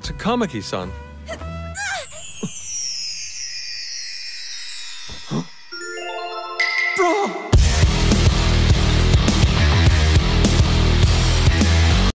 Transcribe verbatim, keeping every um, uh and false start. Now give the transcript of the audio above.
to Kamaki-san. Bro!